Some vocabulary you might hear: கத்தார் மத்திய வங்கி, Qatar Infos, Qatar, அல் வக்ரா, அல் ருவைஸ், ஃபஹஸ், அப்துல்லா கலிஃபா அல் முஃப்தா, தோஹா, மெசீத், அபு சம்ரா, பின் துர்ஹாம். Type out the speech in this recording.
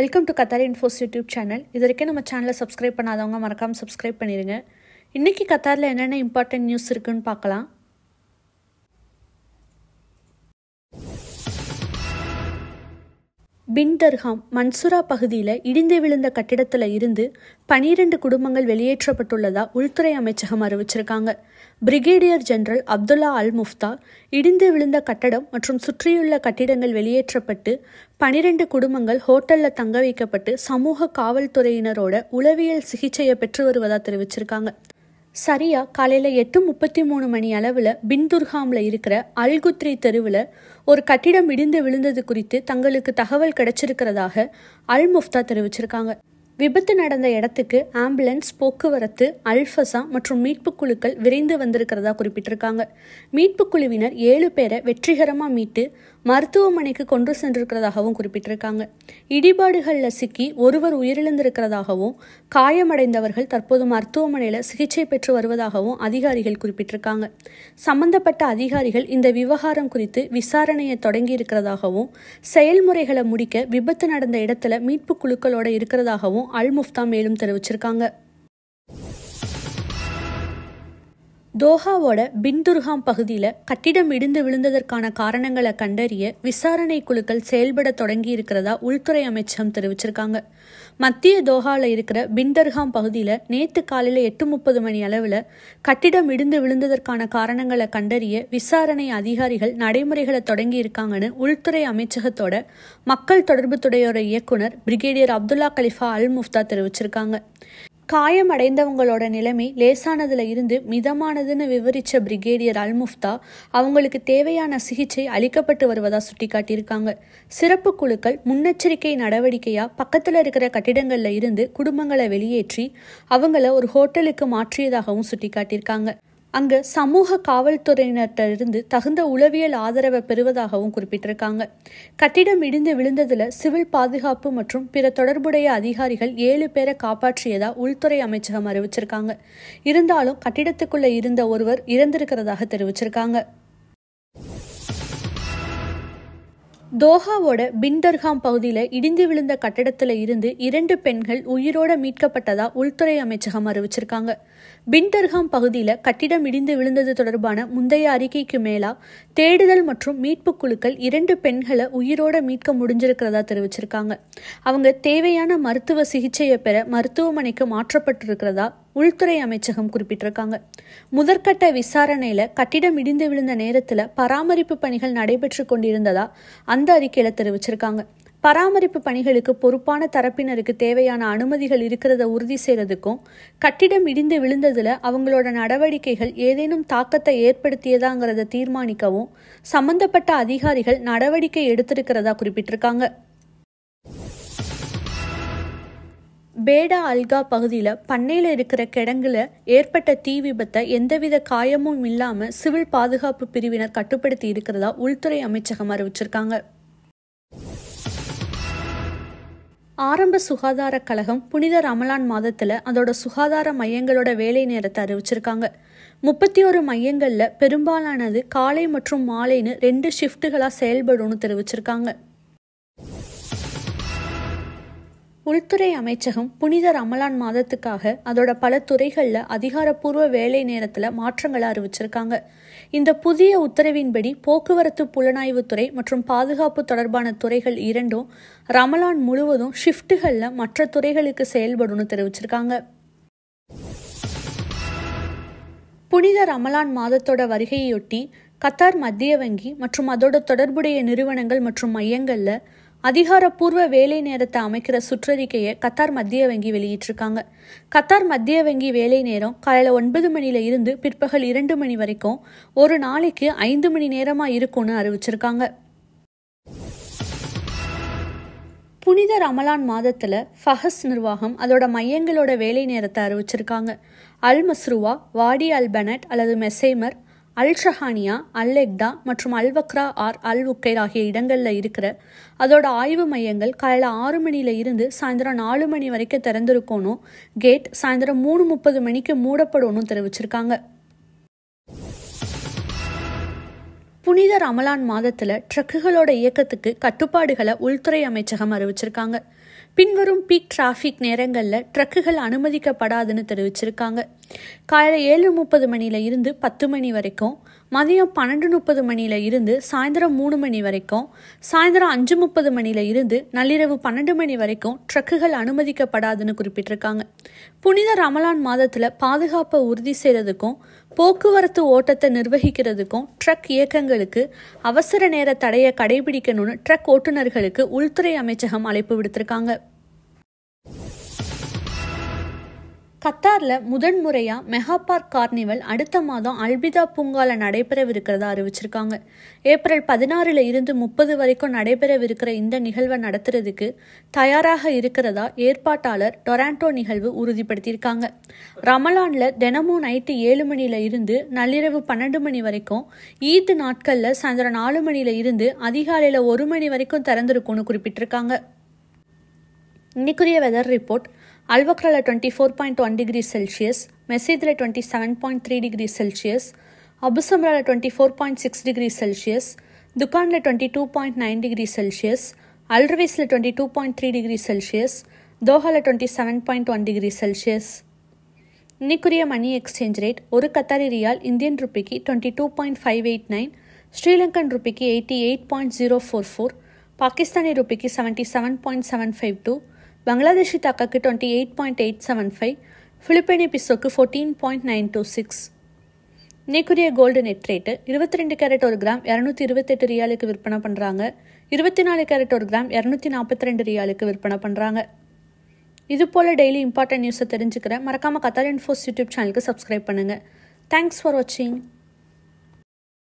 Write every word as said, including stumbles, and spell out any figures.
Welcome to Qatar Infos YouTube channel. If you are channel, subscribe to our channel. Subscribe to our channel. Qatar is important news. பின் தர்ஹாம் மன்சூரா பகுதியில் இடிந்து விழுந்த கட்டிடத்தில் இருந்து பனிரெண்டு குடும்பங்கள் வெளியேற்றப்பட்டுள்ளதா உள்துறை அமைச்சகம் அறிவிச்சிருக்காங்க. Brigadier general Abdullah Al Mufta இடிந்து விழுந்த கட்டடம் மற்றும் சுற்றியுள்ள கட்டிடங்கள் வெளியேற்றப்பட்டு பனிரெண்டு குடும்பங்கள் ஹோட்டலில் தங்க வைக்கப்பட்டு சமூக காவல்துறையினரோட உளவியல் சிகிச்சையை பெற்று வருவதாக தெரிவிச்சிருக்காங்க. சரியா காலையில் எட்டு முப்பத்தி மூணு மணி அளவில் பின் துர்ஹாமில் இருக்கிற அல் குத்ரி தெருவில் ஒரு கட்டிடம் இடிந்து விழுந்தது குறித்து தங்களுக்கு தகவல் கிடைச்சிருக்கிறதாக அல் முஃப்தா தெரிவிச்சிருக்காங்க. விபத்து நடந்த இடத்துக்கு ஆம்புலன்ஸ், போக்குவரத்து, அல்ஃபசா மற்றும் மீட்புக் குழுக்கள் விரைந்து வந்திருக்கிறதா குறிப்பிட்டிருக்காங்க. மீட்புக் குழுவினர் ஏழு பேரை வெற்றிகரமாக மீட்டு மருத்துவமனைக்கு கொண்டு சென்றிருக்கிறதாகவும் குறிப்பிட்டிருக்காங்க. இடிபாடுகளில் சிக்கி ஒருவர் உயிரிழந்திருக்கிறதாகவும் காயமடைந்தவர்கள் தற்போது மருத்துவமனையில் சிகிச்சை பெற்று வருவதாகவும் அதிகாரிகள் குறிப்பிட்டிருக்காங்க. சம்பந்தப்பட்ட அதிகாரிகள் இந்த விவகாரம் குறித்து விசாரணையை தொடங்கி இருக்கிறதாகவும் செயல்முறைகளை முடிக்க விபத்து நடந்த இடத்துல மீட்புக் குழுக்களோடு இருக்கிறதாகவும் அல் முஃப்தா மேலும் தெரிவிச்சிருக்காங்க. தோஹாவோட பின் துர்ஹாம் பகுதியில் கட்டிடம் இடிந்து விழுந்ததற்கான காரணங்களை கண்டறிய விசாரணை குழுக்கள் செயல்பட தொடங்கி இருக்கிறதா உள்துறை அமைச்சகம் தெரிவிச்சிருக்காங்க. மத்திய தோஹாவில் இருக்கிற பின் துர்ஹாம் பகுதியில் நேற்று காலையில் எட்டு முப்பது மணி அளவில் கட்டிடம் இடிந்து விழுந்ததற்கான காரணங்களை கண்டறிய விசாரணை அதிகாரிகள் நடைமுறைகளை தொடங்கி இருக்காங்கன்னு உள்துறை அமைச்சகத்தோட மக்கள் தொடர்புத்துறையோட இயக்குனர் brigadier அப்துல்லா கலிஃபா அல் முஃப்தா தெரிவிச்சிருக்காங்க. காயமடைந்தவங்களோட நிலைமை லேசானதுல இருந்து மிதமானதுன்னு விவரித்த பிரிகேடியர் அல் முஃப்தா அவங்களுக்கு தேவையான சிகிச்சை அளிக்கப்பட்டு வருவதாக சுட்டிக்காட்டியிருக்காங்க. சிறப்பு குழுக்கள் முன்னெச்சரிக்கை நடவடிக்கையாக பக்கத்தில் இருக்கிற கட்டிடங்களில் இருந்து குடும்பங்களை வெளியேற்றி அவங்கள ஒரு ஹோட்டலுக்கு மாற்றியதாகவும் சுட்டிக்காட்டியிருக்காங்க. அங்கு சமூக காவல்துறையினர்கிட்டிருந்து தகுந்த உளவியல் ஆதரவை பெறுவதாகவும் குறிப்பிட்டிருக்காங்க. கட்டிடம் இடிந்து விழுந்ததில் சிவில் பாதுகாப்பு மற்றும் பிற தொடர்புடைய அதிகாரிகள் ஏழு பேரை காப்பாற்றியதா உள்துறை அமைச்சகம் அறிவிச்சிருக்காங்க. இருந்தாலும் கட்டிடத்துக்குள்ளே இருந்த ஒருவர் இறந்திருக்கிறதாக தெரிவிச்சிருக்காங்க. தோஹாவோட பின் துர்ஹாம் பகுதியில் இடிந்து விழுந்த கட்டடத்தில் இருந்து இரண்டு பெண்கள் உயிரோடு மீட்கப்பட்டதா உள்துறை அமைச்சகம் அறிவிச்சிருக்காங்க. பின் துர்ஹாம் பகுதியில் கட்டிடம் இடிந்து விழுந்தது தொடர்பான முந்தைய அறிக்கைக்கு மேலா தேடுதல் மற்றும் மீட்புக் குழுக்கள் இரண்டு பெண்களை உயிரோடு மீட்க முடிஞ்சிருக்கிறதா தெரிவிச்சிருக்காங்க. அவங்க தேவையான மருத்துவ சிகிச்சையை பெற மருத்துவமனைக்கு மாற்றப்பட்டிருக்கிறதா உள்துறை அமைச்சகம் குறிப்பிட்டிருக்காங்க. முதற்கட்ட விசாரணையில் கட்டிடம் இடிந்து விழுந்த நேரத்தில் பராமரிப்பு பணிகள் நடைபெற்று கொண்டிருந்ததா அந்த அறிக்கையில் தெரிவிச்சிருக்காங்க. பராமரிப்பு பணிகளுக்கு பொறுப்பான தரப்பினருக்கு தேவையான அனுமதிகள் இருக்கிறத உறுதி செய்கிறதுக்கும் கட்டிடம் இடிந்து விழுந்ததில் அவங்களோட நடவடிக்கைகள் ஏதேனும் தாக்கத்தை ஏற்படுத்தியதாங்கிறத தீர்மானிக்கவும் சம்பந்தப்பட்ட அதிகாரிகள் நடவடிக்கை எடுத்திருக்கிறதா குறிப்பிட்டிருக்காங்க. பேடா அல்கா பகுதியில் பண்ணையில் இருக்கிற கிடங்குல ஏற்பட்ட தீ விபத்தை எந்தவித காயமும் இல்லாமல் சிவில் பாதுகாப்பு பிரிவினர் கட்டுப்படுத்தி இருக்கிறதா உள்துறை அமைச்சகம் அறிவிச்சிருக்காங்க. ஆரம்ப சுகாதார கழகம் புனித ரமலான் மாதத்தில் அதோட சுகாதார மையங்களோட வேலை நேரத்தை அறிவிச்சிருக்காங்க. முப்பத்தி ஒரு மையங்களில் பெரும்பாலானது காலை மற்றும் மாலைன்னு ரெண்டு ஷிஃப்ட்டுகளாக செயல்படும்னு தெரிவிச்சிருக்காங்க. உள்துறை அமைச்சகம் புனித ரமலான் மாதத்துக்காக அதோட பல துறைகளில் அதிகாரப்பூர்வ வேலை நேரத்தில் மாற்றங்களை அறிவிச்சிருக்காங்க. இந்த புதிய உத்தரவின்படி போக்குவரத்து புலனாய்வுத்துறை மற்றும் பாதுகாப்பு தொடர்பான துறைகள் இரண்டும் ரமலான் முழுவதும் ஷிஃப்ட்டுகளில் மற்ற துறைகளுக்கு செயல்படும்னு தெரிவிச்சிருக்காங்க. புனித ரமலான் மாதத்தோட வருகையொட்டி கத்தார் மத்திய வங்கி மற்றும் அதோட தொடர்புடைய நிறுவனங்கள் மற்றும் மையங்களில் அதிகாரப்பூர்வ வேலை நேரத்தை அமைக்கிற சுற்றறிக்கையை கத்தார் மத்திய வங்கி வெளியிட்டிருக்காங்க. கத்தார் மத்திய வங்கி வேலை நேரம் காலையில் ஒன்பது மணியில் இருந்து பிற்பகல் இரண்டு மணி வரைக்கும் ஒரு நாளைக்கு ஐந்து மணி நேரமாக இருக்கும்னு அறிவிச்சிருக்காங்க. புனித ரமலான் மாதத்தில் ஃபஹஸ் நிர்வாகம் அதோட மையங்களோட வேலை நேரத்தை அறிவிச்சிருக்காங்க. அல் மஸ்ருவா, வாடி அல் பனட் அல்லது மெசேமர், அல் சஹானியா, அல் எக்டா மற்றும் அல் வக்ரா ஆர் அல் உக்கைர் ஆகிய இடங்களில் இருக்கிற அதோட ஆய்வு மையங்கள் காலையில் ஆறு மணியில் இருந்து சாயந்தரம் நாலு மணி வரைக்கும் திறந்திருக்கணும். கேட் சாயந்தரம் மூணு முப்பது மணிக்கு மூடப்படணும் தெரிவிச்சிருக்காங்க. புனித ரமலான் மாதத்தில் ட்ரக்குகளோட இயக்கத்துக்கு கட்டுப்பாடுகளை உள்துறை அமைச்சகம் அறிவிச்சிருக்காங்க. பின்வரும் பீக் டிராஃபிக் நேரங்களில் ட்ரக்குகள் அனுமதிக்கப்படாதுன்னு தெரிவிச்சிருக்காங்க. காலையில் ஏழு முப்பது மணியில் இருந்து பத்து மணி வரைக்கும், மதியம் பன்னெண்டு முப்பது மணியில் இருந்து சாயந்தரம் மூணு மணி வரைக்கும், சாயந்தரம் அஞ்சு முப்பது மணியில் இருந்து நள்ளிரவு பன்னெண்டு மணி வரைக்கும் ட்ரக்குகள் அனுமதிக்கப்படாதுன்னு குறிப்பிட்டிருக்காங்க. புனித ரமலான் மாதத்தில் பாதுகாப்பை உறுதி செய்கிறதுக்கும் போக்குவரத்து ஓட்டத்தை நிர்வகிக்கிறதுக்கும் ட்ரக் இயக்கங்களுக்கு அவசர நேர தடையை கடைபிடிக்கணும்னு ட்ரக் ஓட்டுநர்களுக்கு உள்துறை அமைச்சகம் அழைப்பு விடுத்திருக்காங்க. கத்தாரில் முதன்முறையாக மெகா பார்க் கார்னிவல் அடுத்த மாதம் அல்பிதா பூங்காவில் நடைபெறவிருக்கிறதா அறிவிச்சிருக்காங்க. ஏப்ரல் பதினாறுல இருந்து முப்பது வரைக்கும் நடைபெறவிருக்கிற இந்த நிகழ்வை நடத்துறதுக்கு தயாராக இருக்கிறதா ஏற்பாட்டாளர் டொராண்டோ நிகழ்வு உறுதிப்படுத்தியிருக்காங்க. ரமலானில் தினமும் நைட்டு ஏழு மணியில இருந்து நள்ளிரவு பன்னெண்டு மணி வரைக்கும், ஈத் நாட்களில் சாயந்தரம் நாலு மணியில இருந்து அதிகாலையில் ஒரு மணி வரைக்கும் திறந்திருக்கும்னு குறிப்பிட்டிருக்காங்க. இன்னைக்குரிய வெதர் ரிப்போர்ட்: அல் வக்ராவில் twenty four point one degree Celsius, மெசீதில் twenty seven point three degree Celsius, Abu சம்ராவில் twenty four point six degree Celsius, துக்கானில் twenty two point nine degree Celsius, Al ருவைஸில் twenty two point three degree Celsius, தோஹாவில் twenty seven point one degree Celsius. இன்னைக்குரிய money exchange rate: ஒரு Qatari riyal Indian ருப்பிக்கு twenty two point five eight nine, Sri Lankan ருப்பிக்கு eighty eight point zero four four, Pakistani ருப்பிக்கு seventy seven point seven five two, Bangladeshi தாக்காக்கு twenty eight point eight seven five, Philippine பிசோக்கு fourteen point nine two six. இன்னைக்குரிய gold net rate: இருபத்தி ரெண்டு carrot ஒரு gram இரநூத்தி இருபத்தெட்டு ரியாலுக்கு விற்பனை பண்ணுறாங்க. இருபத்தி நாலு கேரட் ஒரு கிராம் இரநூத்தி நாற்பத்தி ரெண்டு ரியாலுக்கு விற்பனை பண்ணுறாங்க. இதுபோல் டெய்லி இம்பார்ட்டன்ட் நியூஸை தெரிஞ்சுக்கிறேன். மறக்காமல் கத்தார் இன்ஃபோஸ் யூடியூப் சேனலுக்கு சப்ஸ்கிரைப் பண்ணுங்கள். தேங்க்ஸ் ஃபார் வாட்சிங்.